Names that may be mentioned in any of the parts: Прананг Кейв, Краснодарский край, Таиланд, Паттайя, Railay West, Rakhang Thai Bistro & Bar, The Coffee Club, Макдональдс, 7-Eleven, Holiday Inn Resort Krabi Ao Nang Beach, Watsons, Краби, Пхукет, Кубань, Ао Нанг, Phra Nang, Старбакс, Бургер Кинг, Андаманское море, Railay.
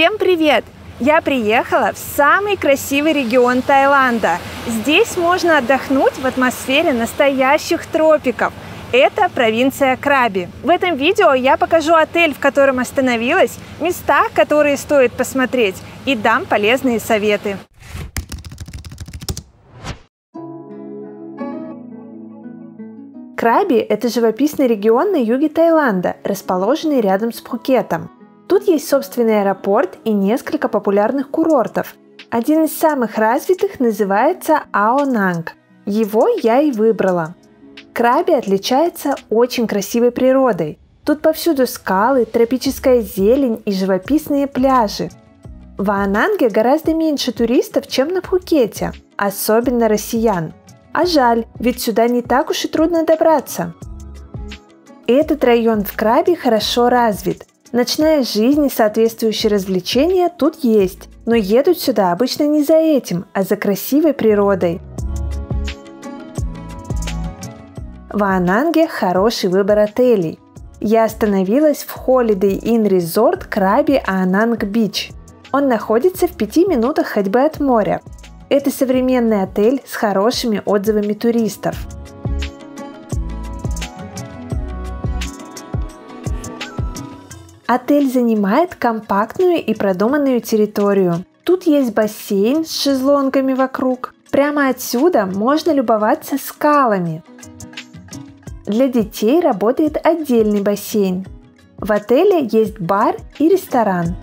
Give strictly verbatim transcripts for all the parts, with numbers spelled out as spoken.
Всем привет! Я приехала в самый красивый регион Таиланда. Здесь можно отдохнуть в атмосфере настоящих тропиков. Это провинция Краби. В этом видео я покажу отель, в котором остановилась, места, которые стоит посмотреть, и дам полезные советы. Краби – это живописный регион на юге Таиланда, расположенный рядом с Пхукетом. Тут есть собственный аэропорт и несколько популярных курортов. Один из самых развитых называется Ао Нанг. Его я и выбрала. Краби отличается очень красивой природой. Тут повсюду скалы, тропическая зелень и живописные пляжи. В Ао Нанге гораздо меньше туристов, чем на Пхукете, особенно россиян. А жаль, ведь сюда не так уж и трудно добраться. Этот район в Краби хорошо развит. Ночная жизнь и соответствующие развлечения тут есть, но едут сюда обычно не за этим, а за красивой природой. В Ао Нанге хороший выбор отелей. Я остановилась в Holiday Inn Resort Krabi Ao Nang Beach. Он находится в пяти минутах ходьбы от моря. Это современный отель с хорошими отзывами туристов. Отель занимает компактную и продуманную территорию. Тут есть бассейн с шезлонгами вокруг. Прямо отсюда можно любоваться скалами. Для детей работает отдельный бассейн. В отеле есть бар и ресторан.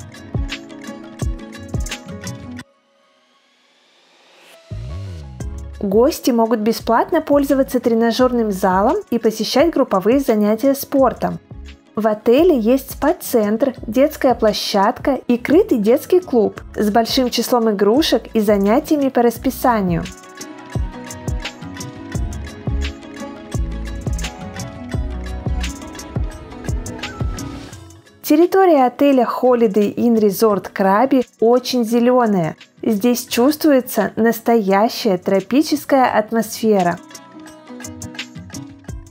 Гости могут бесплатно пользоваться тренажерным залом и посещать групповые занятия спортом. В отеле есть спа-центр, детская площадка и крытый детский клуб с большим числом игрушек и занятиями по расписанию. Территория отеля Holiday Inn Resort Krabi очень зеленая. Здесь чувствуется настоящая тропическая атмосфера.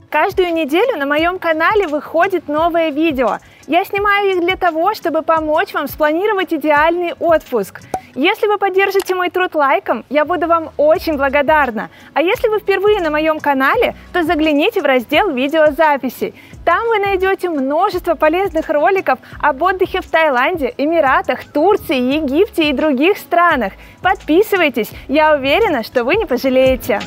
Каждую неделю на моем канале выходит новое видео. Я снимаю их для того, чтобы помочь вам спланировать идеальный отпуск. Если вы поддержите мой труд лайком, я буду вам очень благодарна. А если вы впервые на моем канале, то загляните в раздел видеозаписей. Там вы найдете множество полезных роликов об отдыхе в Таиланде, Эмиратах, Турции, Египте и других странах. Подписывайтесь, я уверена, что вы не пожалеете.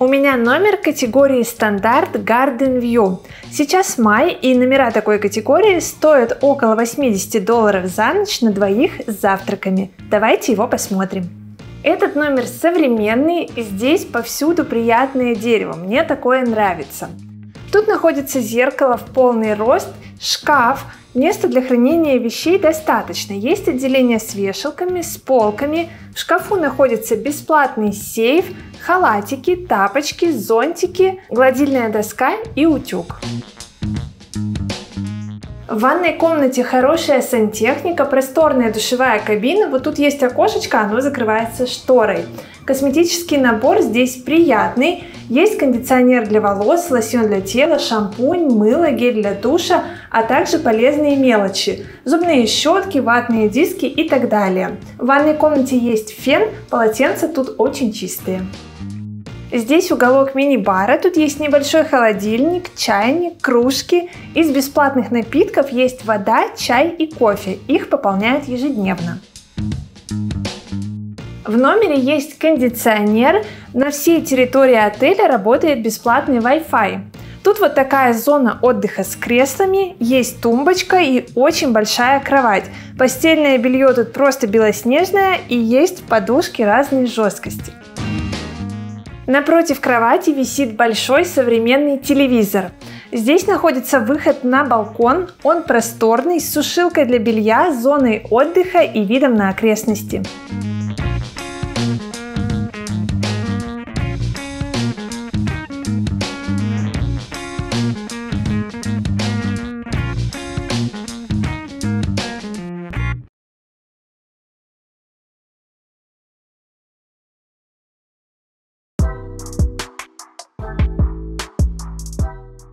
У меня номер категории стандарт Garden View. Сейчас май, и номера такой категории стоят около восьмидесяти долларов за ночь на двоих с завтраками. Давайте его посмотрим. Этот номер современный, и здесь повсюду приятное дерево. Мне такое нравится. Тут находится зеркало в полный рост, шкаф. Места для хранения вещей достаточно. Есть отделение с вешалками, с полками. В шкафу находится бесплатный сейф, халатики, тапочки, зонтики, гладильная доска и утюг. В ванной комнате хорошая сантехника, просторная душевая кабина. Вот тут есть окошечко, оно закрывается шторой. Косметический набор здесь приятный. Есть кондиционер для волос, лосьон для тела, шампунь, мыло, гель для душа, а также полезные мелочи. Зубные щетки, ватные диски и так далее. В ванной комнате есть фен, полотенца тут очень чистые. Здесь уголок мини-бара, тут есть небольшой холодильник, чайник, кружки. Из бесплатных напитков есть вода, чай и кофе. Их пополняют ежедневно. В номере есть кондиционер, на всей территории отеля работает бесплатный Wi-Fi. Тут вот такая зона отдыха с креслами, есть тумбочка и очень большая кровать. Постельное белье тут просто белоснежное и есть подушки разной жесткости. Напротив кровати висит большой современный телевизор. Здесь находится выход на балкон, он просторный, с сушилкой для белья, зоной отдыха и видом на окрестности.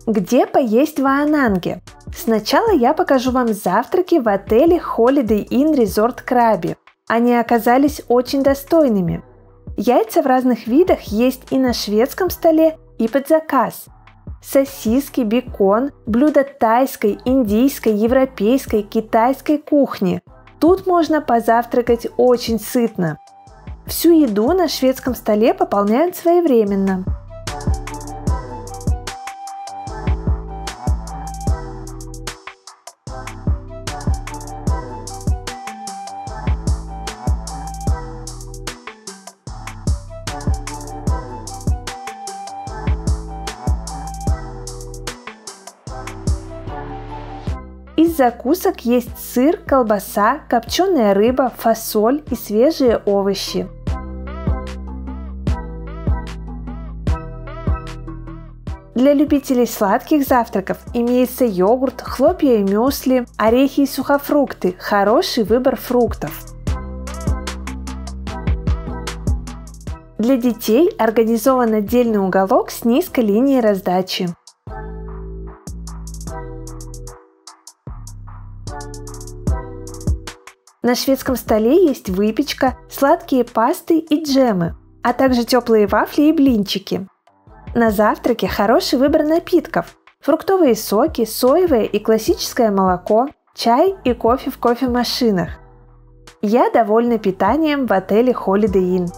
Где поесть в Ао Нанге? Сначала я покажу вам завтраки в отеле Holiday Inn Resort Krabi. Они оказались очень достойными. Яйца в разных видах есть и на шведском столе, и под заказ. Сосиски, бекон, блюда тайской, индийской, европейской, китайской кухни. Тут можно позавтракать очень сытно. Всю еду на шведском столе пополняют своевременно. Из закусок есть сыр, колбаса, копченая рыба, фасоль и свежие овощи. Для любителей сладких завтраков имеется йогурт, хлопья и мюсли, орехи и сухофрукты – хороший выбор фруктов. Для детей организован отдельный уголок с низкой линией раздачи. На шведском столе есть выпечка, сладкие пасты и джемы, а также теплые вафли и блинчики. На завтраке хороший выбор напитков – фруктовые соки, соевое и классическое молоко, чай и кофе в кофемашинах. Я довольна питанием в отеле Holiday Inn.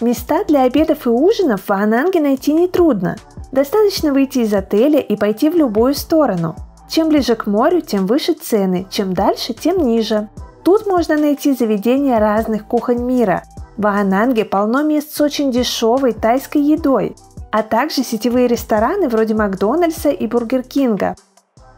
Места для обедов и ужинов в Ао Нанге найти нетрудно. Достаточно выйти из отеля и пойти в любую сторону. Чем ближе к морю, тем выше цены, чем дальше, тем ниже. Тут можно найти заведения разных кухонь мира. В Ао Нанге полно мест с очень дешевой тайской едой, а также сетевые рестораны вроде Макдональдса и Бургер Кинга.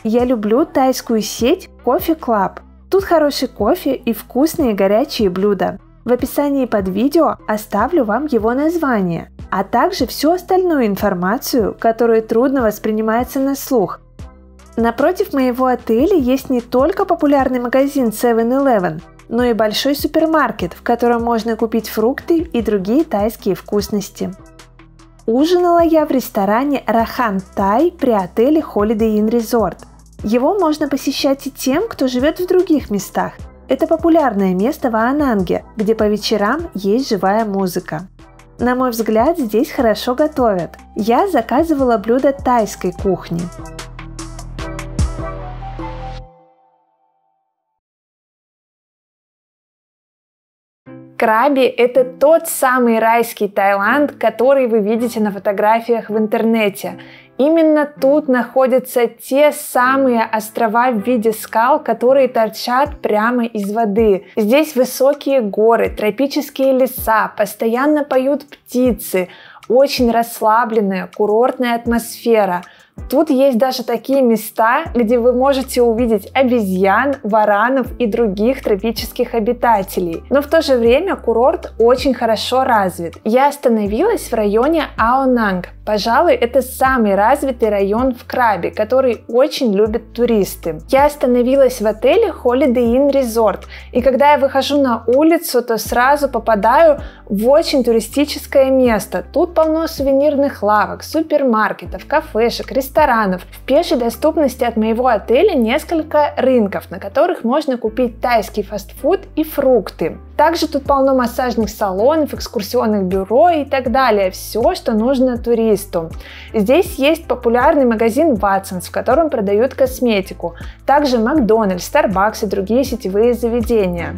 Я люблю тайскую сеть Coffee Club. Тут хороший кофе и вкусные горячие блюда. В описании под видео оставлю вам его название, а также всю остальную информацию, которую трудно воспринимается на слух. Напротив моего отеля есть не только популярный магазин севен элевен, но и большой супермаркет, в котором можно купить фрукты и другие тайские вкусности. Ужинала я в ресторане Rakhang Thai при отеле Holiday Inn Resort. Его можно посещать и тем, кто живет в других местах. Это популярное место в Ао Нанге, где по вечерам есть живая музыка. На мой взгляд, здесь хорошо готовят. Я заказывала блюда тайской кухни. Краби – это тот самый райский Таиланд, который вы видите на фотографиях в интернете. Именно тут находятся те самые острова в виде скал, которые торчат прямо из воды. Здесь высокие горы, тропические леса, постоянно поют птицы, очень расслабленная курортная атмосфера. Тут есть даже такие места, где вы можете увидеть обезьян, варанов и других тропических обитателей. Но в то же время курорт очень хорошо развит. Я остановилась в районе Ао Нанг. Пожалуй, это самый развитый район в Краби, который очень любят туристы. Я остановилась в отеле Holiday Inn Resort, и когда я выхожу на улицу, то сразу попадаю в очень туристическое место. Тут полно сувенирных лавок, супермаркетов, кафешек, ресторанов. В пешей доступности от моего отеля несколько рынков, на которых можно купить тайский фастфуд и фрукты. Также тут полно массажных салонов, экскурсионных бюро и так далее. Все, что нужно туристу. Здесь есть популярный магазин Watsons, в котором продают косметику. Также Макдональдс, Старбакс и другие сетевые заведения.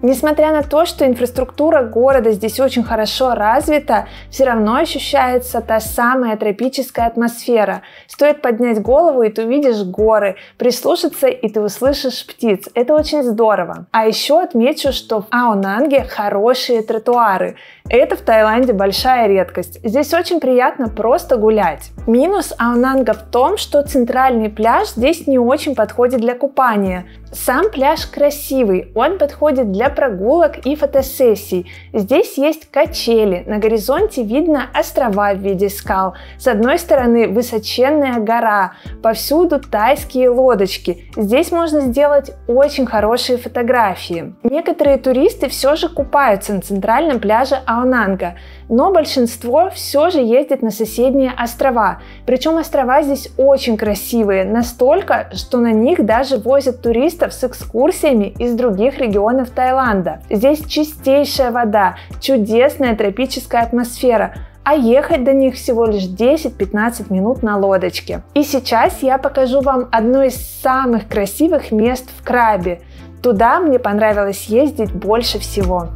Несмотря на то, что инфраструктура города здесь очень хорошо развита, все равно ощущается та самая тропическая атмосфера. Стоит поднять голову, и ты увидишь горы, прислушаться, и ты услышишь птиц. Это очень здорово. А еще отмечу, что в Ао Нанге хорошие тротуары. Это в Таиланде большая редкость. Здесь очень приятно просто гулять. Минус Ао Нанга в том, что центральный пляж здесь не очень подходит для купания. Сам пляж красивый, он подходит для прогулок и фотосессий. Здесь есть качели, на горизонте видно острова в виде скал, с одной стороны высоченная гора, повсюду тайские лодочки. Здесь можно сделать очень хорошие фотографии. Некоторые туристы все же купаются на центральном пляже Ао Нанга, но большинство все же ездит на соседние острова. Причем острова здесь очень красивые, настолько, что на них даже возят туристов с экскурсиями из других регионов Таиланда. Здесь чистейшая вода, чудесная тропическая атмосфера, а ехать до них всего лишь десять-пятнадцать минут на лодочке. И сейчас я покажу вам одно из самых красивых мест в Краби. Туда мне понравилось ездить больше всего.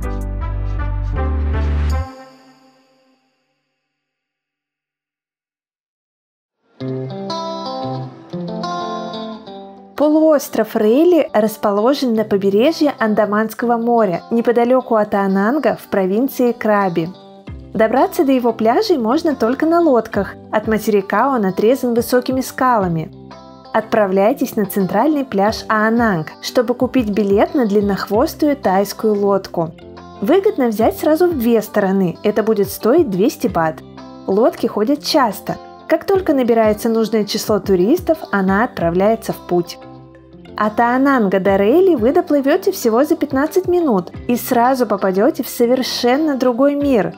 Полуостров Рейли расположен на побережье Андаманского моря, неподалеку от Ао Нанга в провинции Краби. Добраться до его пляжей можно только на лодках, от материка он отрезан высокими скалами. Отправляйтесь на центральный пляж Ао Нанг, чтобы купить билет на длиннохвостую тайскую лодку. Выгодно взять сразу в две стороны, это будет стоить двести бат. Лодки ходят часто, как только набирается нужное число туристов, она отправляется в путь. От Ао Нанга до Рейли вы доплывете всего за пятнадцать минут и сразу попадете в совершенно другой мир.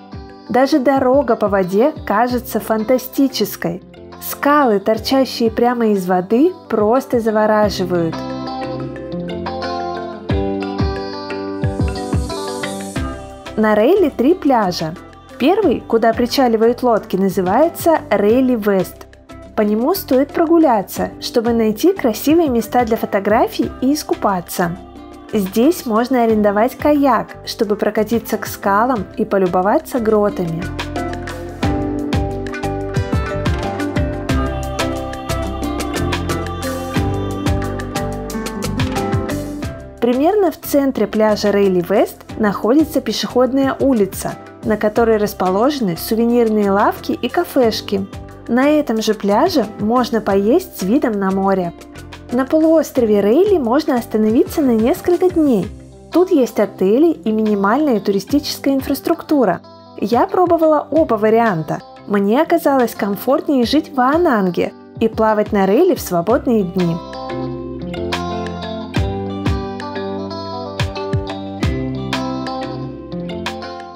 Даже дорога по воде кажется фантастической. Скалы, торчащие прямо из воды, просто завораживают. На Рейли три пляжа. Первый, куда причаливают лодки, называется Railay West. По нему стоит прогуляться, чтобы найти красивые места для фотографий и искупаться. Здесь можно арендовать каяк, чтобы прокатиться к скалам и полюбоваться гротами. Примерно в центре пляжа Railay West находится пешеходная улица, на которой расположены сувенирные лавки и кафешки. На этом же пляже можно поесть с видом на море. На полуострове Рейли можно остановиться на несколько дней. Тут есть отели и минимальная туристическая инфраструктура. Я пробовала оба варианта. Мне оказалось комфортнее жить в Ао Нанге и плавать на Рейли в свободные дни.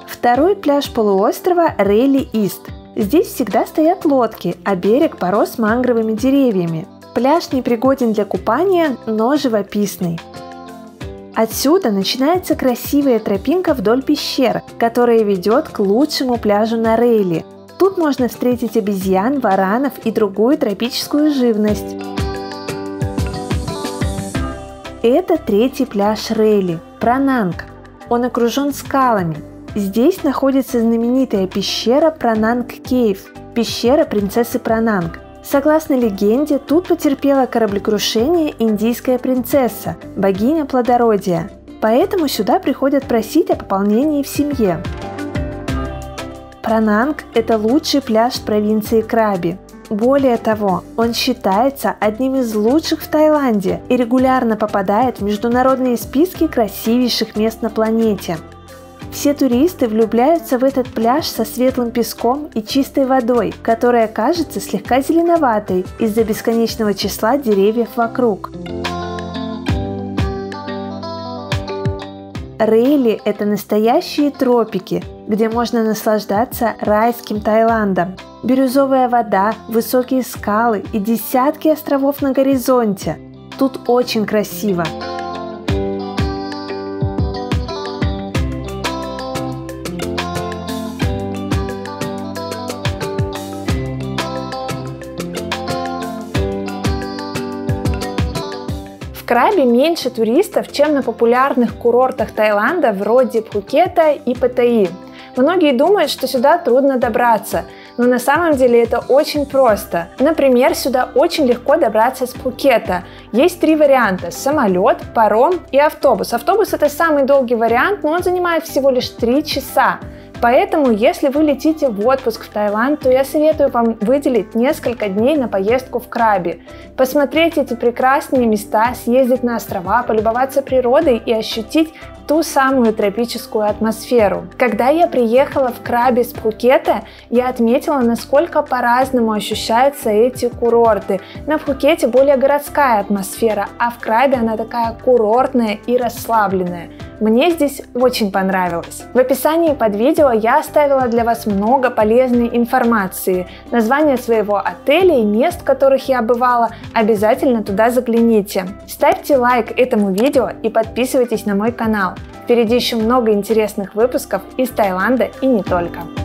Второй пляж полуострова Рейли Ист. Здесь всегда стоят лодки, а берег порос мангровыми деревьями. Пляж непригоден для купания, но живописный. Отсюда начинается красивая тропинка вдоль пещер, которая ведет к лучшему пляжу на Рейли. Тут можно встретить обезьян, варанов и другую тропическую живность. Это третий пляж Рейли – Прананг. Он окружен скалами. Здесь находится знаменитая пещера Прананг Кейв, пещера принцессы Прананг. Согласно легенде, тут потерпела кораблекрушение индийская принцесса, богиня плодородия, поэтому сюда приходят просить о пополнении в семье. Прананг – это лучший пляж провинции Краби. Более того, он считается одним из лучших в Таиланде и регулярно попадает в международные списки красивейших мест на планете. Все туристы влюбляются в этот пляж со светлым песком и чистой водой, которая кажется слегка зеленоватой из-за бесконечного числа деревьев вокруг. Рейли – это настоящие тропики, где можно наслаждаться райским Таиландом. Бирюзовая вода, высокие скалы и десятки островов на горизонте. Тут очень красиво. В Краби меньше туристов, чем на популярных курортах Таиланда вроде Пхукета и Паттайи. Многие думают, что сюда трудно добраться, но на самом деле это очень просто. Например, сюда очень легко добраться с Пхукета. Есть три варианта – самолет, паром и автобус. Автобус – это самый долгий вариант, но он занимает всего лишь три часа. Поэтому, если вы летите в отпуск в Таиланд, то я советую вам выделить несколько дней на поездку в Краби, посмотреть эти прекрасные места, съездить на острова, полюбоваться природой и ощутить ту самую тропическую атмосферу. Когда я приехала в Краби с Пхукета, я отметила, насколько по-разному ощущаются эти курорты. На Пхукете более городская атмосфера, а в Краби она такая курортная и расслабленная. Мне здесь очень понравилось. В описании под видео я оставила для вас много полезной информации. Название своего отеля и мест, в которых я бывала, обязательно туда загляните. Ставьте лайк этому видео и подписывайтесь на мой канал. Впереди еще много интересных выпусков из Таиланда и не только.